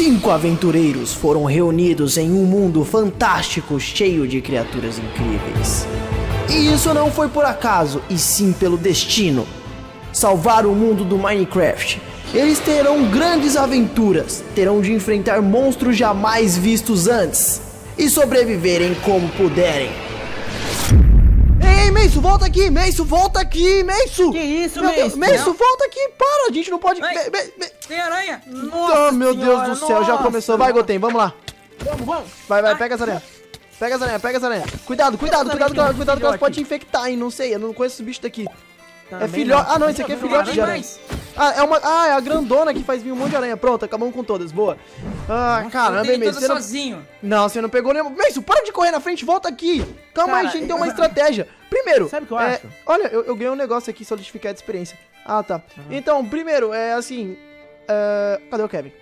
5 aventureiros foram reunidos em um mundo fantástico cheio de criaturas incríveis. E isso não foi por acaso, e sim pelo destino. Salvar o mundo do Minecraft. Eles terão grandes aventuras, terão de enfrentar monstros jamais vistos antes e sobreviverem como puderem. Ei, Meisso, volta aqui! Meisso, volta aqui! Meisso! Que isso, Meisso? Meisso, volta aqui! Para, a gente não pode... Tem aranha! Nossa, oh, meu senhora, Deus do céu, nossa. Já começou. Vai, Goten, vamos lá. Vamos. Vai, pega essa aranha. Pega essa aranha, pega essa aranha. Cuidado, que ela pode te infectar, hein? Não sei, eu não conheço esse bicho daqui. Também é filhote. Não. Ah, não, isso aqui é filhote de aranha. É a grandona que faz vir um monte de aranha. Pronto, acabamos com todas. Boa. Ah, nossa, caramba, hein, Meisso. Sozinho. Não, você não pegou nenhuma. Meisso, para de correr na frente, volta aqui. Calma aí, a gente tem uma estratégia. Primeiro, sabe o que eu acho? Olha, eu ganhei um negócio aqui, solidificar de experiência. Ah, tá. Uhum. Então, primeiro, cadê o Kevin?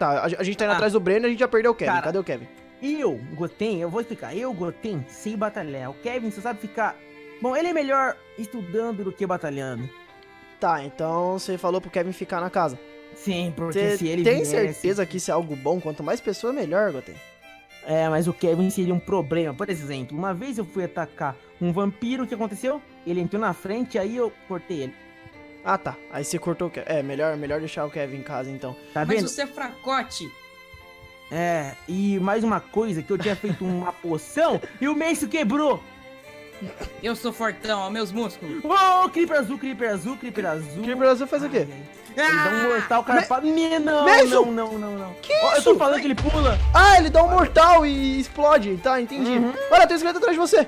Tá, a gente tá indo atrás do Breno e a gente já perdeu o Kevin. Cara, cadê o Kevin? Eu vou explicar. Eu, Goten, sei batalhar. O Kevin só sabe ficar... Bom, ele é melhor estudando do que batalhando. Tá, então você falou pro Kevin ficar na casa. Sim, porque se ele tem certeza que isso é algo bom? Quanto mais pessoa, melhor, Goten. É, mas o Kevin seria um problema. Por exemplo, uma vez eu fui atacar um vampiro, o que aconteceu? Ele entrou na frente, aí eu cortei ele. Ah, tá. Aí você cortou o Kevin. É, melhor deixar o Kevin em casa, então. Tá vendo? Mas você é fracote. É, e mais uma coisa, que eu tinha feito uma poção e o Meisso quebrou. Eu sou fortão, ó, meus músculos. Oh, Creeper azul. Creeper azul faz o quê? Ele dá um mortal, cara. Não. Que isso? Eu tô falando que ele pula. Ah, ele dá um mortal e explode. Tá, entendi. Uhum. Olha, tem um esqueleto atrás de você.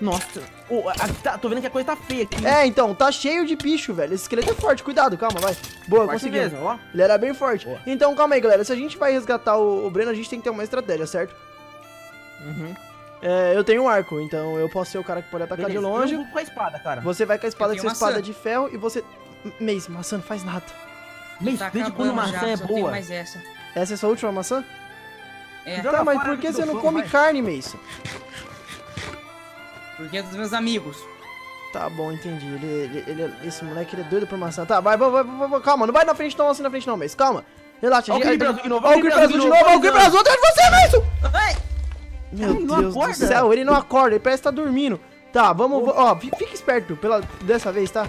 Nossa, tô vendo que a coisa tá feia aqui. É, então, tá cheio de bicho, velho. Esse esqueleto é forte, cuidado, calma, vai. Boa, conseguiu. Ele era bem forte. Boa. Então, calma aí, galera. Se a gente vai resgatar o Breno, a gente tem que ter uma estratégia, certo? Uhum. É, eu tenho um arco, então eu posso ser o cara que pode atacar. Beleza, de longe. Eu vou com a espada, cara. Você vai com a espada, que é uma espada de ferro, e você... Meisso, maçã não faz nada. Meisso, tá desde quando maçã já é boa? Mais essa é sua última maçã? É. Tá, mas por que você não come carne, Meisso? Porque é dos meus amigos. Tá bom, entendi. Esse moleque, ele é doido por maçã. Tá, vai, calma. Não vai na frente não, assim na frente não, Meisso. Calma. Relaxa. Olha o Creeper azul de novo. Olha o Creeper azul atrás de você, Meisso. Meu Deus do céu, ele não acorda, ele parece que tá dormindo. Tá, vamos, ó, fica esperto dessa vez, tá?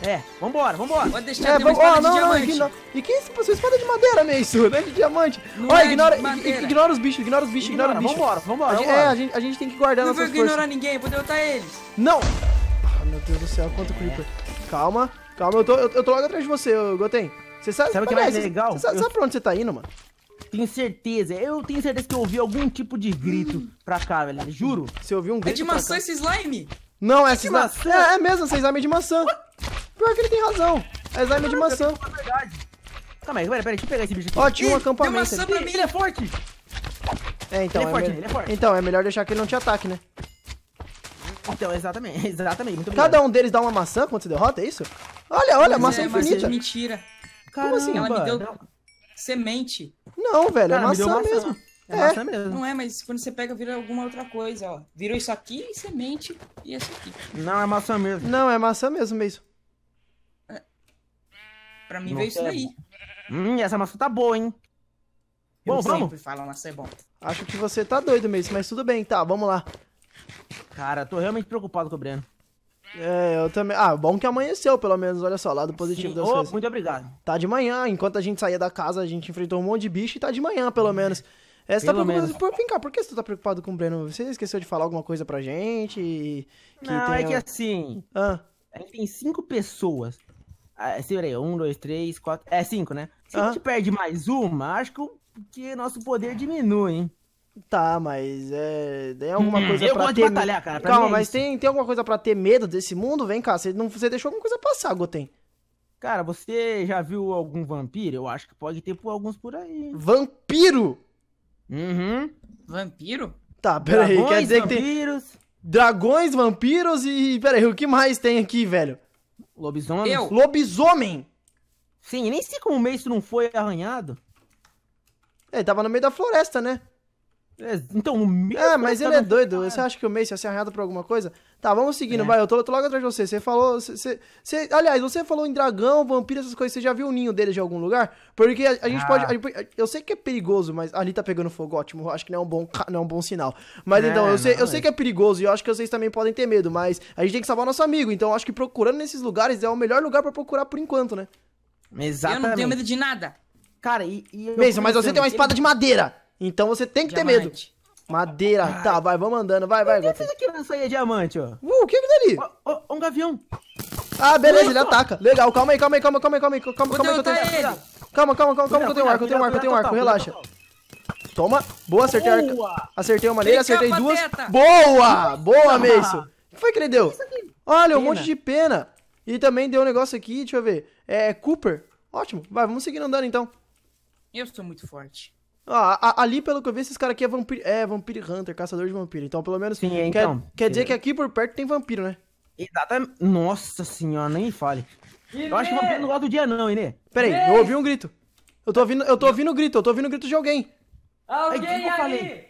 É, vambora. Pode deixar de diamante. E quem é essa espada de madeira, Meisso? Não é de diamante. Ó, ignora os bichos, ignora os bichos. Vambora. É, a gente tem que guardar nossas forças. Não vou ignorar ninguém, vou derrotar eles. Não! Ah, meu Deus do céu, quanto Creeper. Calma, eu tô logo atrás de você, Goten. Você sabe o que é mais legal? Você sabe pra onde você tá indo, mano? Eu tenho certeza que eu ouvi algum tipo de grito pra cá, velho. Juro. Você ouviu um grito? É de maçã esse slime? Não, é slime. É mesmo, esse slime é de maçã. Pior que ele tem razão. É slime de maçã. Calma aí, peraí, deixa eu pegar esse bicho aqui. Ó, tinha um acampamento. Tem maçã pra mim, ele é forte. É, então. Ele é forte. Então, é melhor deixar que ele não te ataque, né? Então, exatamente. Muito obrigado. Cada um deles dá uma maçã quando você derrota, é isso? Olha, maçã infinita. Mentira. Como assim? Ela me deu semente. Não, velho, cara, é maçã mesmo. É maçã mesmo. Não é, mas quando você pega, vira alguma outra coisa, ó. Virou isso aqui, semente e isso aqui. Não, é maçã mesmo. Meisso. É. Pra mim veio isso daí. Essa maçã tá boa, hein? Bom, vamos. Fala, maçã é bom. Acho que você tá doido, Meisso, mas tudo bem, tá, vamos lá. Cara, tô realmente preocupado com o Breno. É, eu também. Ah, bom que amanheceu, pelo menos, olha só, lado positivo das coisas. Muito obrigado. Tá de manhã, enquanto a gente saía da casa, a gente enfrentou um monte de bicho e tá de manhã, pelo menos. É, você tá preocupado... Vem cá, por que você tá preocupado com o Breno? Você esqueceu de falar alguma coisa pra gente? Não, é que assim... A gente tem 5 pessoas. Segura aí, 1, 2, 3, 4... É, 5, né? Se a gente perde mais uma, acho que nosso poder diminui, hein? Tá, mas tem alguma coisa pra ter... Eu gosto de batalhar, cara. Calma, mas tem alguma coisa pra ter medo desse mundo? Vem cá, você deixou alguma coisa passar, Goten. Cara, você já viu algum vampiro? Eu acho que pode ter alguns por aí. Vampiro? Uhum. Vampiro? Tá, peraí, quer dizer que tem... Dragões, vampiros e... Peraí, o que mais tem aqui, velho? Lobisomem. Lobisomem? Sim, nem sei como o Meisso não foi arranhado. Ele tava no meio da floresta, né? É, então, o Meisso... É, mas ele é doido. Cara. Você acha que o Meisso ia ser arranhado por alguma coisa? Tá, vamos seguindo, vai. Eu tô logo atrás de você. Você falou... aliás, você falou em dragão, vampiro, essas coisas. Você já viu o ninho dele de algum lugar? Porque a gente pode... eu sei que é perigoso, mas... Ali tá pegando fogo, ótimo. Acho que não é um bom sinal. Mas então, eu sei que é perigoso e eu acho que vocês também podem ter medo. Mas a gente tem que salvar nosso amigo. Então, eu acho que procurando nesses lugares é o melhor lugar pra procurar por enquanto, né? Exatamente. Eu não tenho medo de nada. Cara, Meisso, mas você tem uma espada de madeira. Então você tem que ter medo. Madeira. Tá, vai, vamos andando. Vai, Goten. O que vocês aqui lançam aí, diamante, ó? O que é dali? Um gavião. Ah, beleza, ele ataca. Legal, calma aí. Calma, eu tenho um arco, relaxa. Toma. Boa, acertei o arco. Acertei uma nele, acertei duas. Boa, Meisso. O que foi que ele deu? Olha, um monte de pena. E também deu um negócio aqui, deixa eu ver. É, Cooper. Ótimo. Vai, vamos seguindo andando, então. Eu sou muito forte. Ali, pelo que eu vi, esses caras aqui é vampiro. É, vampiro hunter, caçador de vampiro. Então, pelo menos, sim, então, quer dizer que aqui por perto tem vampiro, né? Exatamente. Nossa senhora, nem fale. Inê! Eu acho que vampiro não gosta do dia, não, Inê. Peraí, eu ouvi um grito. Eu tô ouvindo o grito de alguém. Alguém aí, eu falei.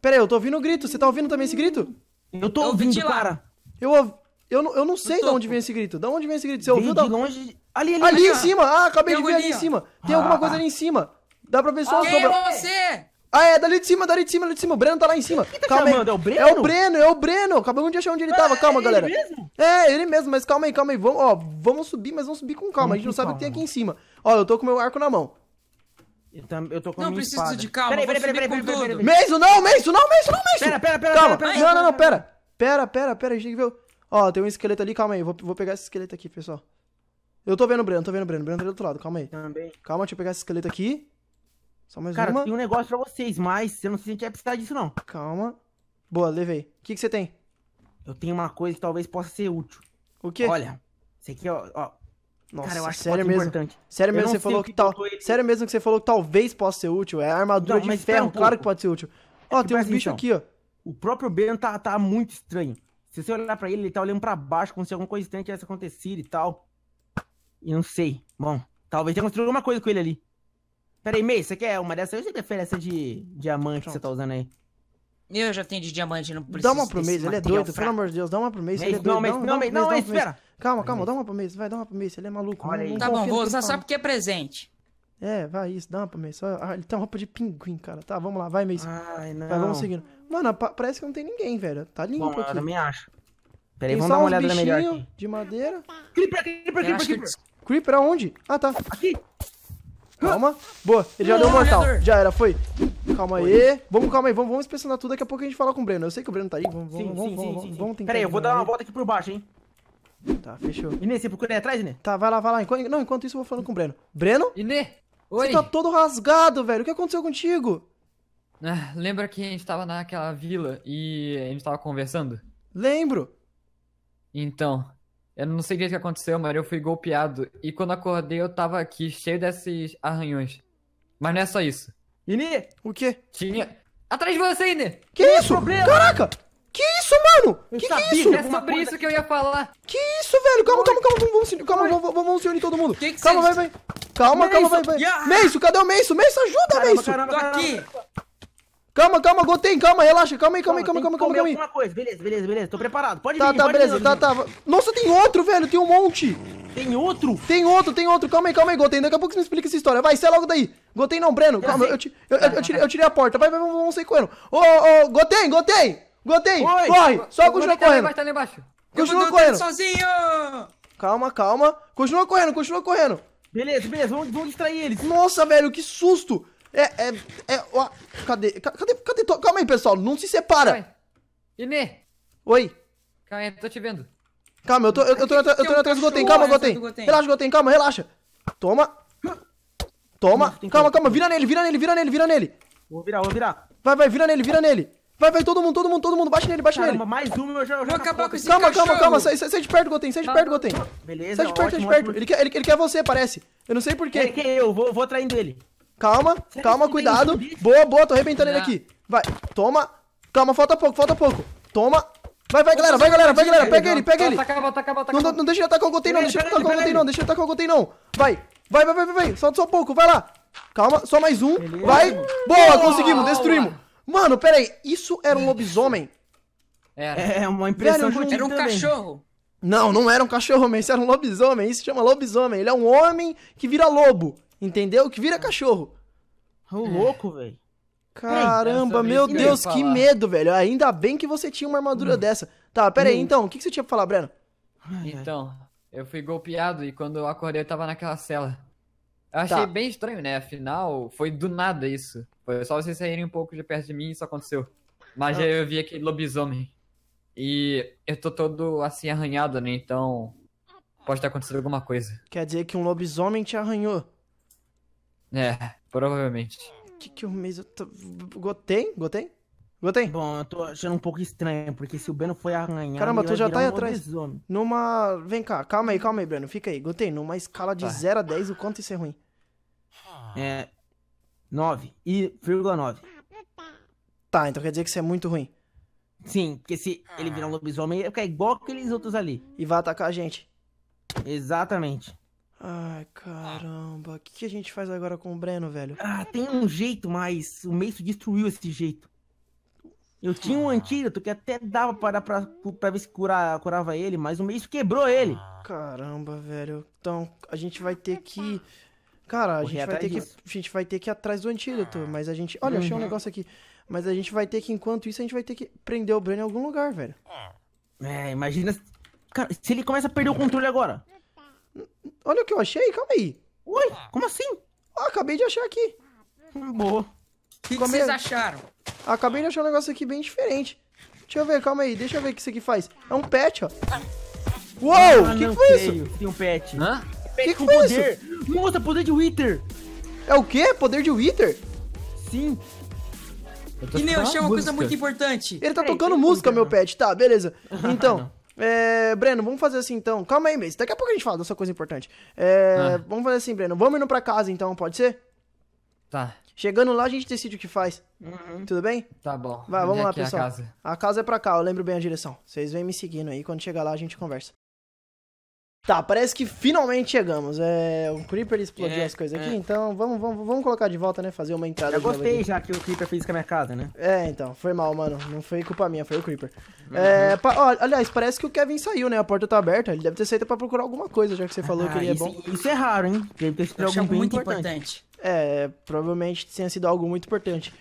Peraí, eu tô ouvindo o grito. Você tá ouvindo também esse grito? Eu tô ouvindo, cara. Eu não sei de onde vem esse grito. De onde vem esse grito? Você ouviu? De longe. Ali em cima. Ah, acabei de ver ali em cima. Tem alguma coisa ali em cima. Dá pra ver só a sombra. Quem é você? Ah, é dali de cima. O Breno tá lá em cima. Quem tá chamando? É o Breno? É o Breno. Acabamos de achar onde ele tava. Calma, galera. Ele mesmo? É, ele mesmo, mas calma aí. Vamos subir, mas vamos subir com calma. A gente não sabe o que tem aqui em cima. Ó, eu tô com o meu arco na mão. Eu tô com a minha espada. Não preciso de calma. Peraí. Meisso, não. Pera. Não, pera. Pera, a gente tem que ver. Ó, tem um esqueleto ali. Calma aí, vou pegar esse esqueleto aqui, pessoal. Eu tô vendo o Breno. O Breno tá do outro lado, calma aí. Também. Calma, deixa eu pegar esse esqueleto aqui. Só mais cara, tem um negócio pra vocês, mas você não se sente a precisar disso, não. Calma. Boa, levei. O que você tem? Eu tenho uma coisa que talvez possa ser útil. O quê? Olha, isso aqui, ó. Nossa, cara, eu acho sério mesmo. Importante. Sério mesmo, você falou que tal. Sério mesmo que você falou que talvez possa ser útil. É a armadura de ferro, claro que pode ser útil. Ó, tem uns bichos aqui, ó. O próprio Ben tá muito estranho. Se você olhar pra ele, ele tá olhando pra baixo, como se alguma coisa estranha tivesse acontecido e tal. E não sei. Bom, talvez tenha construído alguma coisa com ele ali. Pera aí, Meisso, você quer uma dessas? Eu já prefiro essa de diamante que você tá usando aí. Eu já tenho de diamante, não preciso. Dá uma pro Meisso, ele é doido, pelo amor de Deus, dá uma pro Meisso, ele é doido. Não, espera. Calma, dá uma pro Meisso, vai, dá uma pro Meisso, ele é maluco. Olha aí. Tá bom, vou usar só porque é presente. É, vai, isso, dá uma pro Meisso. Ah, ele tem uma roupa de pinguim, cara. Tá, vamos lá, vai, Meisso. Ai, não. Vai, vamos seguindo. Mano, parece que não tem ninguém, velho. Tá limpo aqui. Eu também acho. Pera aí, vamos dar uma olhada melhor aqui. De madeira. Creeper. Creeper aonde? Ah, tá. Aqui. Calma. Boa. Ele já deu um mortal. Já era, foi. Calma aí. Vamos inspecionar tudo. Daqui a pouco a gente fala com o Breno. Eu sei que o Breno tá aí. Vamos tentar. Pera aí, eu vou dar uma volta aqui por baixo, hein. Tá, fechou. Inê, você procura aí atrás, Inê? Tá, vai lá. Enquanto isso eu vou falando com o Breno. Breno? Inê? Oi? Você tá todo rasgado, velho. O que aconteceu contigo? Ah, lembra que a gente tava naquela vila e a gente tava conversando? Lembro. Então... Eu não sei o que aconteceu, mas eu fui golpeado. E quando acordei, eu tava aqui, cheio desses arranhões. Mas não é só isso. Inê! O quê? Tinha... Atrás de você, Inê! Que isso? Caraca! Que isso, mano? Que isso? É sobre isso que eu ia falar. Que isso, velho? Calma, vamos se unir todo mundo. Calma, vai. Calma, vai. Meisso, cadê o Meisso? Meisso, ajuda, Meisso! Tô aqui! Calma, Goten, calma, relaxa, calma aí. Alguma coisa. Beleza, tô preparado, pode vir. Tá, beleza. Nossa, tem outro, velho, tem um monte. Tem outro, calma aí, Goten, daqui a pouco você me explica essa história, vai, sai logo daí. Goten não, Breno, calma, eu tirei a porta, vai, vamos sair correndo. Ô, Goten, oi. Corre, só continua correndo. Tá lá embaixo. Continua correndo. Sozinho. Calma, continua correndo. Beleza, vamos distrair eles. Nossa, velho, que susto. Ó, cadê? Calma aí, pessoal, não se separa. Inê. Oi. Calma aí, tô te vendo. Calma, eu tô atrás do Goten, calma, Goten. Relaxa, Goten, calma, relaxa. Toma. Calma, vira nele. Vou virar. Vai, vira nele. Vai, todo mundo, bate nele. Mais um, eu já acabar com esse cachorro. Calma, sai de perto, Goten, sai de perto. Beleza, sai de perto. Ele quer você, parece. Eu não sei porquê. Ele quer eu, vou traindo ele. Calma, cuidado. Boa, tô arrebentando ele aqui. Vai, toma. Calma, falta pouco. Toma. Vai, galera. Pega ele. Não deixa ele atacar o Goten, não. Deixa ele atacar o Goten, não. Vai. Solta só um pouco, vai lá. Calma, só mais um. Vai. Boa, conseguimos, destruímos. Mano, pera aí. Isso era um lobisomem? Era. É uma impressão de um Era um também. Cachorro. Não, não era um cachorro, mas era um lobisomem. Isso se chama lobisomem. Ele é um homem que vira lobo, entendeu? Que vira cachorro. Ô, louco, velho. Caramba, meu Deus, que medo, velho. Ainda bem que você tinha uma armadura dessa. Tá, pera aí, então. O que você tinha pra falar, Breno? Então, eu fui golpeado e quando eu acordei eu tava naquela cela. Eu achei bem estranho, né? Afinal, foi do nada isso. Foi só vocês saírem um pouco de perto de mim e isso aconteceu. Mas aí eu vi aquele lobisomem. E eu tô todo assim arranhado, né? Então pode ter acontecido alguma coisa. Quer dizer que um lobisomem te arranhou? É, provavelmente. Que o Meisso... Goten? Goten? Goten? Bom, eu tô achando um pouco estranho, porque se o Breno foi arranhado... Caramba, tu já tá aí atrás. Lobisomem. Numa... Vem cá, calma aí, Breno. Fica aí. Goten, numa escala de 0 a 10, o quanto isso é ruim? É... 9,9. Tá, então quer dizer que isso é muito ruim. Sim, porque se ele virar um lobisomem, ele fica igual aqueles outros ali. E vai atacar a gente. Exatamente. Ai, caramba. O que a gente faz agora com o Breno, velho? Ah, tem um jeito, mas o Meisso destruiu esse jeito. Eu tinha um antídoto que até dava pra ver se curava ele, mas o Meisso quebrou ele. Caramba, velho. Então, a gente vai ter que... Cara, a gente vai ter que ir atrás do antídoto, mas a gente... Olha, achei um negócio aqui. Mas a gente vai ter que, enquanto isso, a gente vai ter que prender o Breno em algum lugar, velho. É, imagina... Cara, se ele começa a perder o controle agora. Olha o que eu achei, calma aí. Oi, como assim? Ah, acabei de achar aqui. Boa. O que vocês acharam? Acabei de achar um negócio aqui bem diferente. Deixa eu ver, calma aí, deixa eu ver o que isso aqui faz. É um pet, ó. Uou, que foi isso? Tem um pet. Hã? Que foi isso? Nossa, poder de Wither. É o quê? Poder de Wither? Sim. E nem eu achei uma coisa muito importante. Ele tá tocando música, meu pet. Tá, beleza. Então... Breno, vamos fazer assim então. Calma aí, Meisso. Daqui a pouco a gente fala dessa coisa importante. Vamos fazer assim, Breno. Vamos indo pra casa então, pode ser? Tá. Chegando lá, a gente decide o que faz. Tudo bem? Tá bom. Vai, vamos lá, pessoal. A casa é pra cá, eu lembro bem a direção. Vocês vêm me seguindo aí, quando chegar lá a gente conversa. Tá, parece que finalmente chegamos. O Creeper explodiu as coisas aqui, então vamos colocar de volta, né? Fazer uma entrada de novo. Eu gostei já que o Creeper fez com a minha casa, né? É, então, foi mal, mano. Não foi culpa minha, foi o Creeper. Aliás, parece que o Kevin saiu, né? A porta tá aberta. Ele deve ter saído pra procurar alguma coisa, já que você falou que ele é bom. Isso é raro, hein? Eu acho algo muito importante. É, provavelmente tinha sido algo muito importante.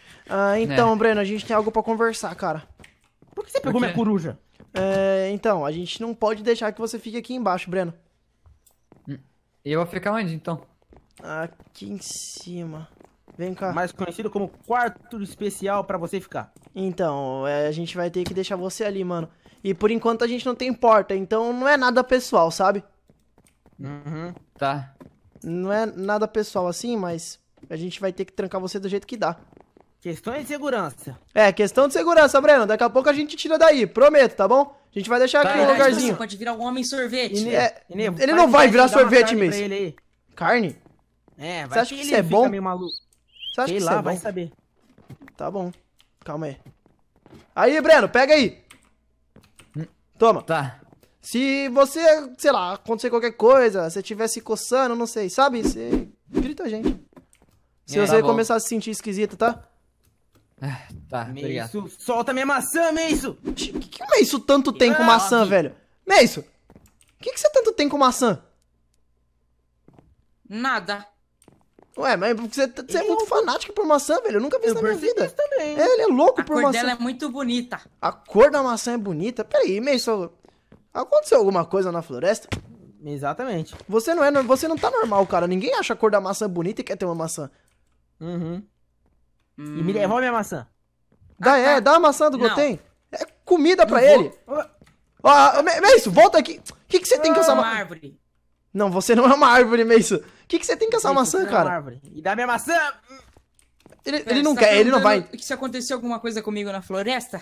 Então, Breno, a gente tem algo pra conversar, cara. Por que você pegou minha coruja? Então, a gente não pode deixar que você fique aqui embaixo, Breno. Eu vou ficar onde, então? Aqui em cima. Vem cá. Mais conhecido como quarto especial pra você ficar. Então, a gente vai ter que deixar você ali, mano. E por enquanto a gente não tem porta, então não é nada pessoal, sabe? Tá. Não é nada pessoal assim, mas a gente vai ter que trancar você do jeito que dá. Questões de segurança. É, questão de segurança, Breno. Daqui a pouco a gente tira daí, prometo, tá bom? A gente vai deixar aqui um lugarzinho. Você pode virar um homem sorvete. Ele não vai virar sorvete mesmo. Carne? É, vai. Você acha que isso é bom? Você acha que isso é bom? Vai saber. Tá bom. Calma aí. Aí, Breno, pega aí. Toma. Tá. Se você, sei lá, acontecer qualquer coisa, se estiver se coçando, não sei, sabe? Você grita a gente. Se você começar a se sentir esquisito, tá? Tá, Meisso, obrigado. Solta minha maçã, Meisso! Que o Meisso tanto tem com maçã, velho? Meisso, o que você tanto tem com maçã? Nada. Ué, mas você é muito fanático por maçã, velho. Eu nunca vi isso na minha vida. Também. Ele é louco por maçã. A cor dela é muito bonita. A cor da maçã é bonita? Peraí, Meisso, aconteceu alguma coisa na floresta? Exatamente. Você não tá normal, cara. Ninguém acha a cor da maçã bonita e quer ter uma maçã. E me devolve minha maçã. Dá a maçã do Goten. É comida pra ele. Meisso, volta aqui. O que você tem com essa maçã? Não, você não é uma árvore, Meisso. O que você tem com essa maçã, cara? E dá minha maçã. Ele não quer, ele não vai. Que se aconteceu alguma coisa comigo na floresta?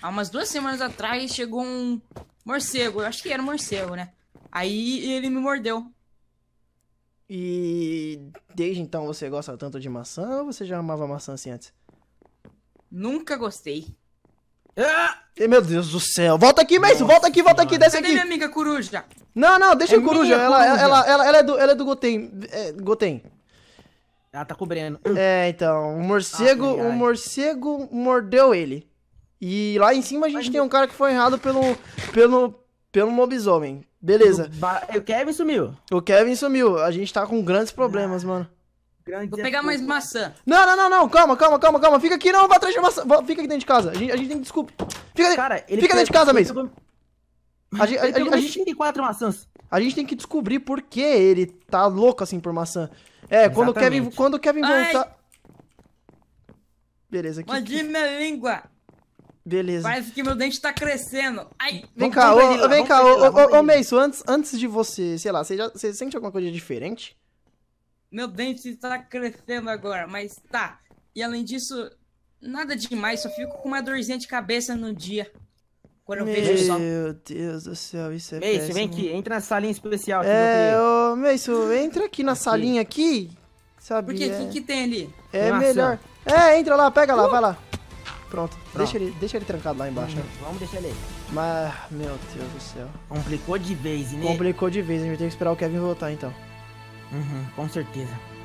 Há umas 2 semanas atrás chegou um morcego. Eu acho que era um morcego, né? Aí ele me mordeu. E desde então você gosta tanto de maçã ou você já amava maçã assim antes? Nunca gostei. Meu Deus do céu. Volta aqui, Meisso. Volta aqui. Desce aqui. Cadê minha amiga coruja? Não, deixa a coruja. Ela é do Goten. Ela tá cobrindo. É, então, o morcego mordeu ele. E lá em cima a gente tem um cara que foi errado pelo lobisomem. Beleza. O Kevin sumiu. O Kevin sumiu. A gente tá com grandes problemas, mano. Vou pegar mais maçã. Não. Calma. Fica aqui, não. Vai atrás de maçã. Fica aqui dentro de casa. A gente tem que... Desculpa. Fica dentro de casa, mesmo. A gente tem 4 maçãs. A gente tem que descobrir por que ele tá louco assim por maçã. É, quando o Kevin voltar... Beleza, aqui. Morde minha língua. Beleza. Parece que meu dente tá crescendo. Ai, vem cá, ô Meisso, antes de você, sei lá, você sente alguma coisa diferente? Meu dente tá crescendo agora, mas tá. E além disso, nada demais, só fico com uma dorzinha de cabeça no dia. Quando eu vejo o sol. Meu Deus do céu, isso é péssimo. Meisso, vem aqui, entra na salinha especial. Ô Meisso, entra aqui na salinha aqui. Sabia. Porque o que tem ali? É melhor. É, entra lá, pega lá, vai lá. Pronto, deixa ele trancado lá embaixo. Vamos deixar ele aí. Mas, meu Deus do céu. Complicou de vez, né? Complicou de vez, a gente vai ter que esperar o Kevin voltar então. Uhum, com certeza.